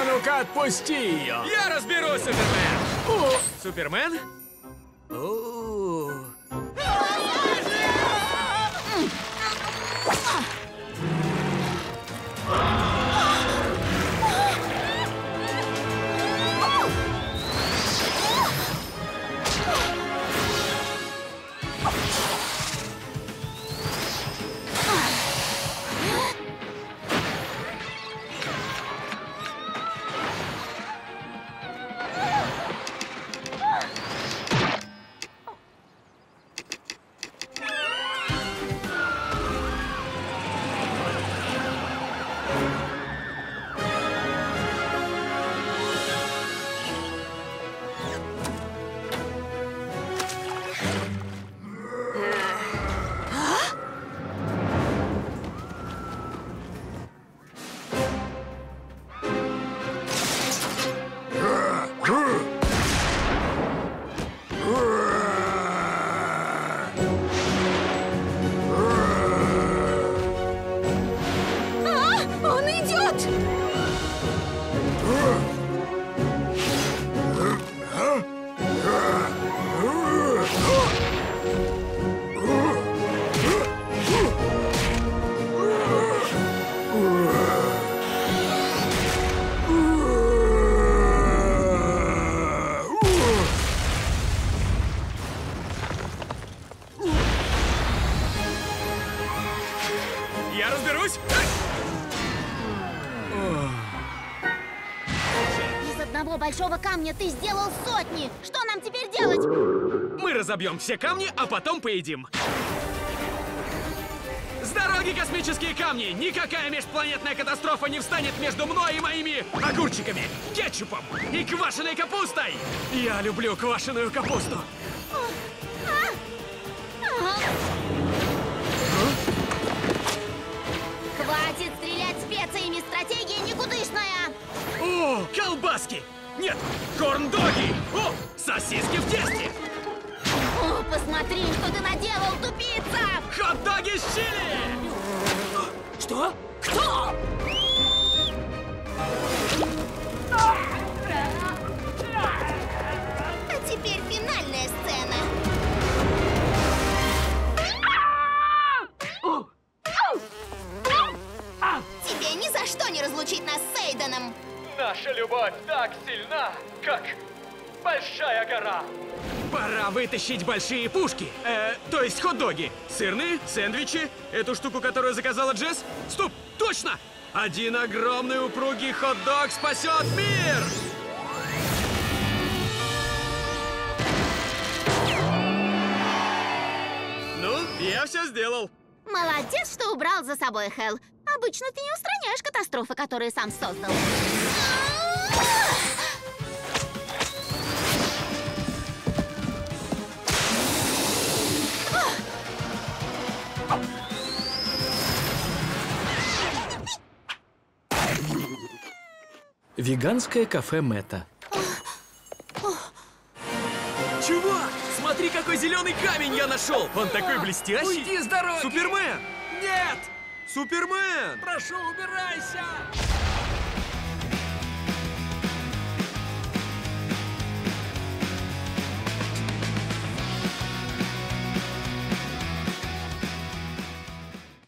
А ну-ка, отпусти ее! Я разберусь, Супермен! Супермен? Большого камня ты сделал сотни! Что нам теперь делать? Мы разобьем все камни, а потом поедим. С дороги, космические камни! Никакая межпланетная катастрофа не встанет между мной и моими огурчиками, кетчупом и квашеной капустой! Я люблю квашеную капусту! Хватит стрелять специями! Стратегия никудышная! О, колбаски! Нет, корн-доги! О, сосиски в тесте! О, посмотри, что ты наделал, тупица! Хот-доги с чили! Что? Кто? А теперь финальная сцена. Тебе ни за что не разлучить нас с Эйдоном! Наша любовь так сильна, как большая гора. Пора вытащить большие пушки, то есть хот-доги. Сырные, сэндвичи, эту штуку, которую заказала Джесс. Стоп, точно! Один огромный упругий хот-дог спасет мир! Ну, я все сделал. Молодец, что убрал за собой, Хел. Обычно ты не устраняешь катастрофы, которые сам создал. Веганское кафе Мэтта. Чувак, смотри, какой зеленый камень я нашел! Он такой блестящий! Уйди с дороги! Супермен! Нет! Супермен! Прошу, убирайся!